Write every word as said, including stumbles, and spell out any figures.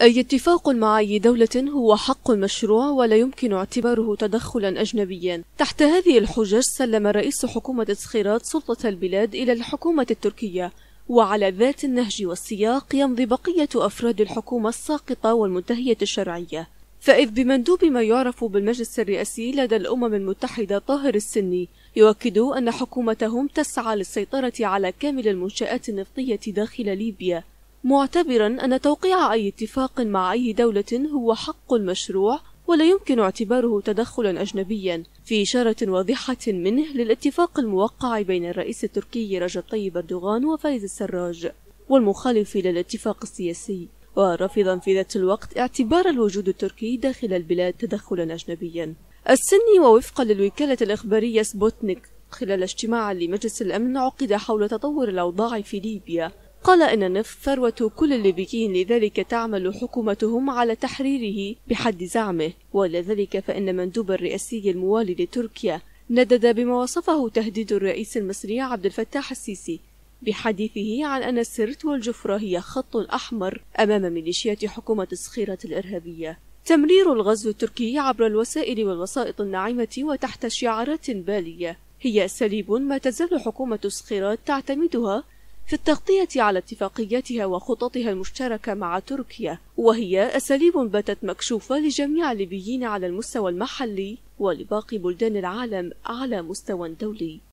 أي اتفاق مع أي دولة هو حق مشروع ولا يمكن اعتباره تدخلا أجنبيا. تحت هذه الحجج سلم رئيس حكومة الصخيرات سلطة البلاد إلى الحكومة التركية، وعلى ذات النهج والسياق يمضي بقية أفراد الحكومة الساقطة والمنتهية الشرعية. فإذ بمندوب ما يعرف بالمجلس الرئاسي لدى الأمم المتحدة طاهر السني يؤكد أن حكومتهم تسعى للسيطرة على كامل المنشآت النفطية داخل ليبيا، معتبرا أن توقيع أي اتفاق مع أي دولة هو حق مشروع ولا يمكن اعتباره تدخلا أجنبيا، في إشارة واضحة منه للاتفاق الموقع بين الرئيس التركي رجب طيب أردوغان وفايز السراج والمخالف للاتفاق السياسي، ورافضا في ذات الوقت اعتبار الوجود التركي داخل البلاد تدخلا أجنبيا. السني ووفقا للوكالة الإخبارية سبوتنيك خلال اجتماع لمجلس الأمن عقد حول تطور الأوضاع في ليبيا قال إن النفط ثروة كل الليبيين، لذلك تعمل حكومتهم على تحريره بحد زعمه. ولذلك فإن مندوب الرئاسي الموالي لتركيا ندد بما وصفه تهديد الرئيس المصري عبد الفتاح السيسي بحديثه عن أن السرت والجفرة هي خط أحمر أمام ميليشيات حكومة الصخيرات الإرهابية. تمرير الغزو التركي عبر الوسائل والوسائط الناعمة وتحت شعارات بالية هي أساليب ما تزال حكومة الصخيرات تعتمدها في التغطية على اتفاقياتها وخططها المشتركة مع تركيا، وهي أساليب باتت مكشوفة لجميع الليبيين على المستوى المحلي ولباقي بلدان العالم على مستوى دولي.